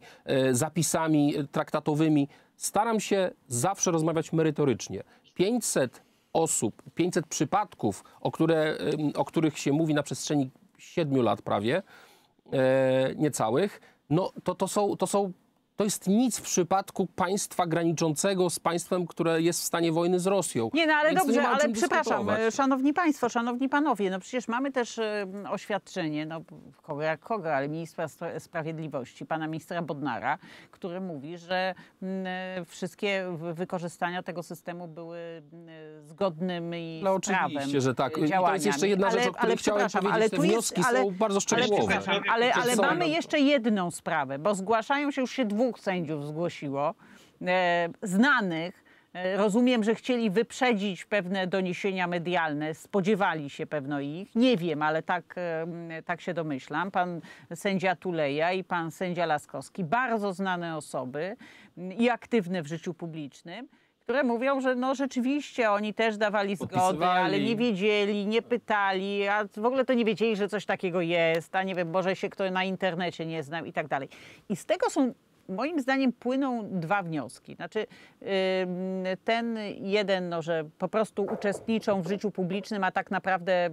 zapisami traktatowymi. Staram się zawsze rozmawiać merytorycznie. 500 przypadków, o których się mówi na przestrzeni 7 lat prawie, niecałych, no to jest nic w przypadku państwa graniczącego z państwem, które jest w stanie wojny z Rosją. Nie, no ale dobrze, ale przepraszam, szanowni państwo, szanowni panowie, no przecież mamy też oświadczenie, no kogo jak kogo, ale ministra sprawiedliwości, pana ministra Bodnara, który mówi, że wszystkie wykorzystania tego systemu były zgodnymi z prawem. Oczywiście, że tak. I to jest jeszcze jedna rzecz, o której chciałem powiedzieć, ale te wnioski są bardzo szczegółowe. Ale mamy jeszcze jedną sprawę, bo zgłaszają się już dwóch sędziów zgłosiło, znanych. Rozumiem, że chcieli wyprzedzić pewne doniesienia medialne, spodziewali się pewno ich. Nie wiem, ale tak się domyślam. Pan sędzia Tuleja i pan sędzia Laskowski, bardzo znane osoby i aktywne w życiu publicznym, które mówią, że no rzeczywiście oni też dawali zgodę, ale nie wiedzieli, nie pytali, a w ogóle to nie wiedzieli, że coś takiego jest, a nie wiem, może się kto na internecie nie znał i tak dalej. I z tego są, moim zdaniem, płyną dwa wnioski. Znaczy ten jeden, no, że po prostu uczestniczą w życiu publicznym, a tak naprawdę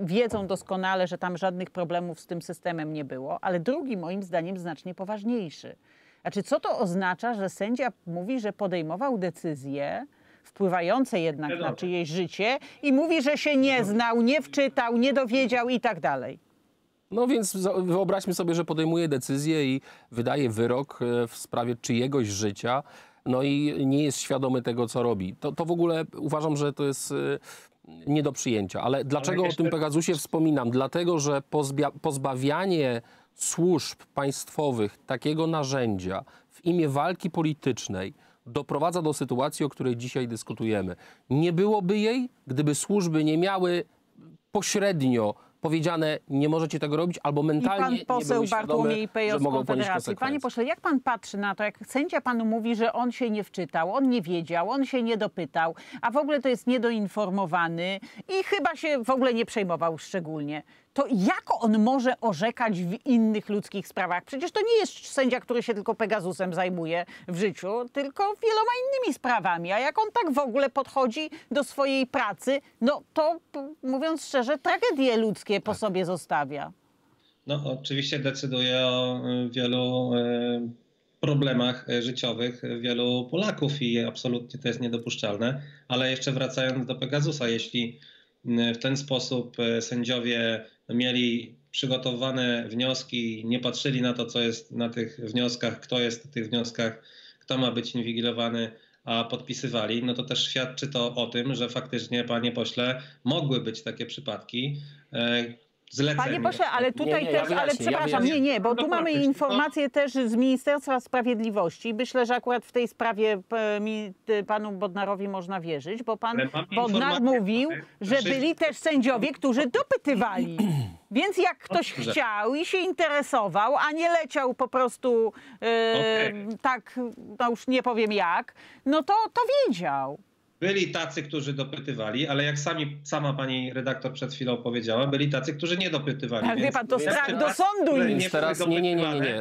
wiedzą doskonale, że tam żadnych problemów z tym systemem nie było, ale drugi, moim zdaniem, znacznie poważniejszy. Znaczy, co to oznacza, że sędzia mówi, że podejmował decyzje wpływające jednak na czyjeś życie i mówi, że się nie znał, nie wczytał, nie dowiedział i tak dalej? No więc wyobraźmy sobie, że podejmuje decyzję i wydaje wyrok w sprawie czyjegoś życia, no i nie jest świadomy tego, co robi. To w ogóle uważam, że to jest... nie do przyjęcia. Ale dlaczego o tym Pegasusie wspominam? Dlatego, że pozbawianie służb państwowych takiego narzędzia w imię walki politycznej doprowadza do sytuacji, o której dzisiaj dyskutujemy. Nie byłoby jej, gdyby służby nie miały pośrednio powiedziane, nie możecie tego robić, albo mentalnie nie były świadome, że mogą ponieść konsekwencje. Panie pośle, jak pan patrzy na to, jak sędzia panu mówi, że on się nie wczytał, on nie wiedział, on się nie dopytał, a w ogóle to jest niedoinformowany i chyba się w ogóle nie przejmował szczególnie. to jak on może orzekać w innych ludzkich sprawach? Przecież to nie jest sędzia, który się tylko Pegasusem zajmuje w życiu, tylko wieloma innymi sprawami. A jak on tak w ogóle podchodzi do swojej pracy, no to mówiąc szczerze, tragedie ludzkie po sobie zostawia. No oczywiście decyduje o wielu problemach życiowych wielu Polaków i absolutnie to jest niedopuszczalne. Ale jeszcze wracając do Pegasusa, jeśli w ten sposób sędziowie mieli przygotowane wnioski, nie patrzyli na to, co jest na tych wnioskach, kto jest na tych wnioskach, kto ma być inwigilowany, a podpisywali, no to też świadczy to o tym, że faktycznie, panie pośle, mogły być takie przypadki. Panie pośle, ale tutaj też, ale przepraszam, nie, bo tu mamy informację też z Ministerstwa Sprawiedliwości. Myślę, że akurat w tej sprawie panu Bodnarowi można wierzyć, bo pan Bodnar mówił, że byli też sędziowie, którzy dopytywali. Więc jak ktoś chciał i się interesował, a nie leciał po prostu tak, no już nie powiem jak, no to wiedział. Byli tacy, którzy dopytywali, ale jak sama pani redaktor przed chwilą powiedziała, byli tacy, którzy nie dopytywali. Ale wie pan, to strach do sądu iść. Teraz nie.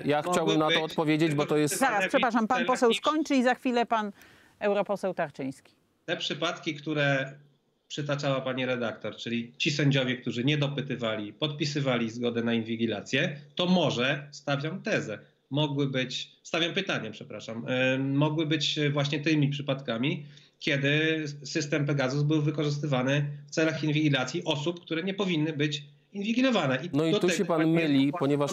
Ja chciałbym na to odpowiedzieć, bo to jest... Zaraz, przepraszam, pan poseł skończy i za chwilę pan europoseł Tarczyński. Te przypadki, które przytaczała pani redaktor, czyli ci sędziowie, którzy nie dopytywali, podpisywali zgodę na inwigilację, to może, stawiam tezę, mogły być, stawiam pytanie, przepraszam, mogły być właśnie tymi przypadkami, kiedy system Pegasus był wykorzystywany w celach inwigilacji osób, które nie powinny być inwigilowane. No i tu się pan myli, ponieważ...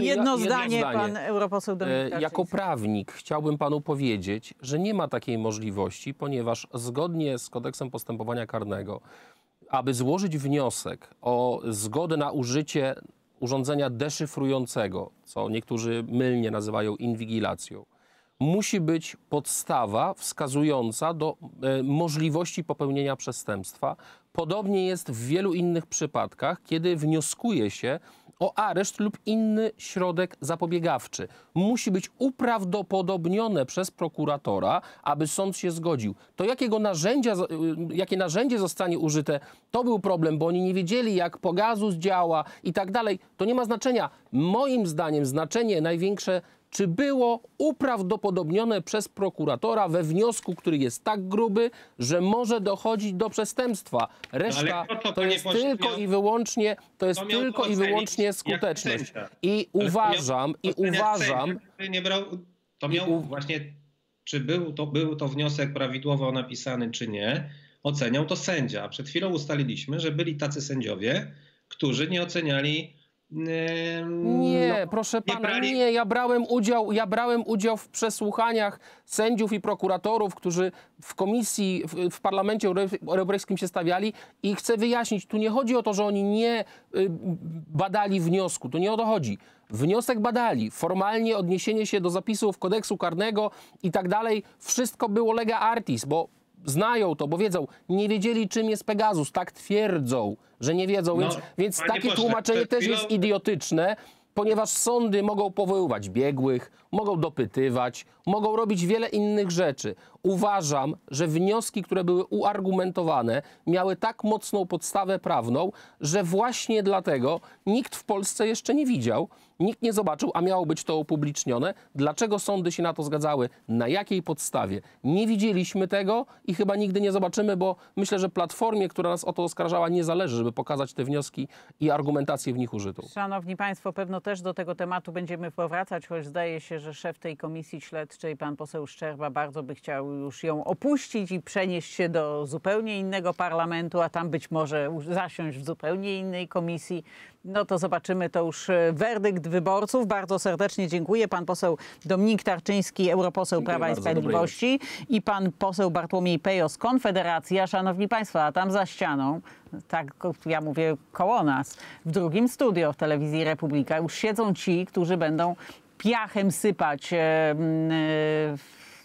Jedno zdanie, pan europoseł Dominik Tarczyński. Jako prawnik chciałbym panu powiedzieć, że nie ma takiej możliwości, ponieważ zgodnie z kodeksem postępowania karnego, aby złożyć wniosek o zgodę na użycie urządzenia deszyfrującego, co niektórzy mylnie nazywają inwigilacją, musi być podstawa wskazująca do możliwości popełnienia przestępstwa. Podobnie jest w wielu innych przypadkach, kiedy wnioskuje się o areszt lub inny środek zapobiegawczy. Musi być uprawdopodobnione przez prokuratora, aby sąd się zgodził. To jakie narzędzie zostanie użyte, to był problem, bo oni nie wiedzieli, jak Pegasus działa i tak dalej. To nie ma znaczenia. Moim zdaniem znaczenie największe, czy było uprawdopodobnione przez prokuratora we wniosku, który jest tak gruby, że może dochodzić do przestępstwa. Reszta to jest tylko i wyłącznie, skuteczność. I uważam, czy był to wniosek prawidłowo napisany, czy nie, oceniał to sędzia. A przed chwilą ustaliliśmy, że byli tacy sędziowie, którzy nie oceniali. Nie, proszę pana, ja brałem udział w przesłuchaniach sędziów i prokuratorów, którzy w komisji, w Parlamencie Europejskim się stawiali i chcę wyjaśnić, tu nie chodzi o to, że oni nie badali wniosku, tu nie o to chodzi. Wniosek badali, formalnie odniesienie się do zapisów kodeksu karnego i tak dalej, wszystko było lega artis, bo znają to, bo wiedzą, nie wiedzieli, czym jest Pegasus, tak twierdzą, że nie wiedzą, więc takie tłumaczenie też jest idiotyczne, ponieważ sądy mogą powoływać biegłych, mogą dopytywać, mogą robić wiele innych rzeczy. Uważam, że wnioski, które były uargumentowane, miały tak mocną podstawę prawną, że właśnie dlatego nikt w Polsce jeszcze nie widział, nikt nie zobaczył, a miało być to upublicznione. Dlaczego sądy się na to zgadzały? Na jakiej podstawie? Nie widzieliśmy tego i chyba nigdy nie zobaczymy, bo myślę, że Platformie, która nas o to oskarżała, nie zależy, żeby pokazać te wnioski i argumentację w nich użytą. Szanowni Państwo, pewno też do tego tematu będziemy powracać, choć zdaje się, że szef tej komisji śledczej, pan poseł Szczerba, bardzo by chciał już ją opuścić i przenieść się do zupełnie innego parlamentu, a tam być może zasiąść w zupełnie innej komisji. No to zobaczymy, to już werdykt wyborców. Bardzo serdecznie dziękuję. Pan poseł Dominik Tarczyński, europoseł Prawa i Sprawiedliwości i pan poseł Bartłomiej Pejo z Konfederacji. Szanowni Państwo, a tam za ścianą, tak ja mówię koło nas, w drugim studio w Telewizji Republika już siedzą ci, którzy będą piachem sypać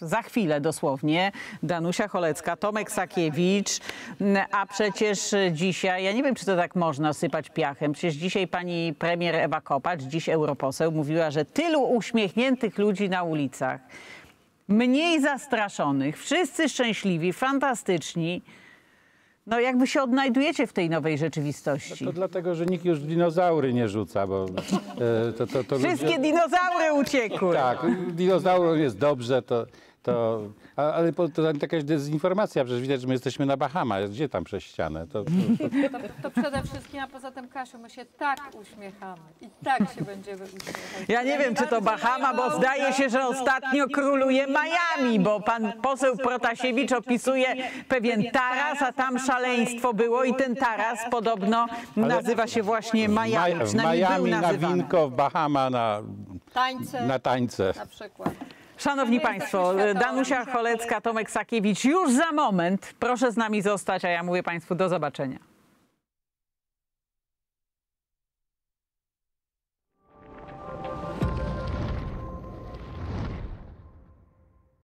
za chwilę dosłownie Danusia Cholecka, Tomek Sakiewicz, a przecież dzisiaj, ja nie wiem, czy to tak można sypać piachem, przecież dzisiaj pani premier Ewa Kopacz, dziś europoseł, mówiła, że tylu uśmiechniętych ludzi na ulicach, mniej zastraszonych, wszyscy szczęśliwi, fantastyczni. No jakby się odnajdujecie w tej nowej rzeczywistości. To dlatego, że nikt już dinozaury nie rzuca, bo... Wszystkie ludzie... dinozaury uciekły. Tak, dinozaurów jest dobrze, ale to jakaś dezinformacja, przecież widać, że my jesteśmy na Bahamach, gdzie tam przez ścianę? To przede wszystkim, a poza tym, Kasiu, my się tak uśmiechamy i tak się będziemy uśmiechać. Ja nie wiem, czy to Bahama, bo zdaje się, że ostatnio króluje Miami, bo pan poseł Protasiewicz opisuje pewien taras, a tam szaleństwo było i ten taras podobno nazywa się właśnie Miami. W Miami na winko, w Bahama na tańce. Na przykład. Szanowni Państwo, Danusia Cholecka, Tomek Sakiewicz, już za moment. Proszę z nami zostać, a ja mówię Państwu do zobaczenia.